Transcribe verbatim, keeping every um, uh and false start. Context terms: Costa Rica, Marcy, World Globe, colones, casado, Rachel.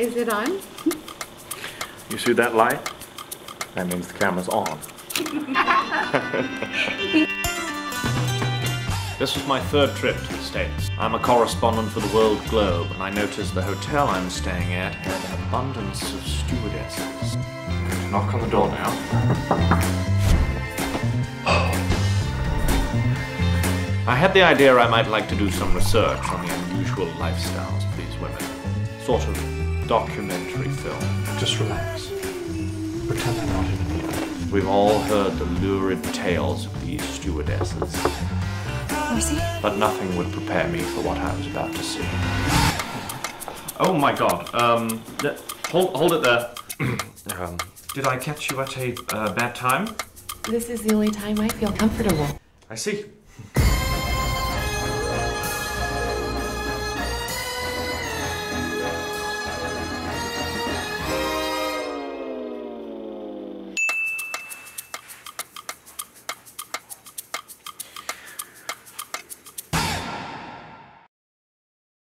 Is it on? You see that light? That means the camera's on. This was my third trip to the States. I'm a correspondent for the World Globe, and I noticed the hotel I'm staying at had an abundance of stewardesses. Knock on the door now. Oh. I had the idea I might like to do some research on the unusual lifestyles of these women. Sort of documentary film. Just relax. Pretend I'm not even here. We've all heard the lurid tales of these stewardesses. Marcy? But nothing would prepare me for what I was about to see. Oh my god, um, hold, hold it there. um, did I catch you at a uh, bad time? This is the only time I feel comfortable. I see.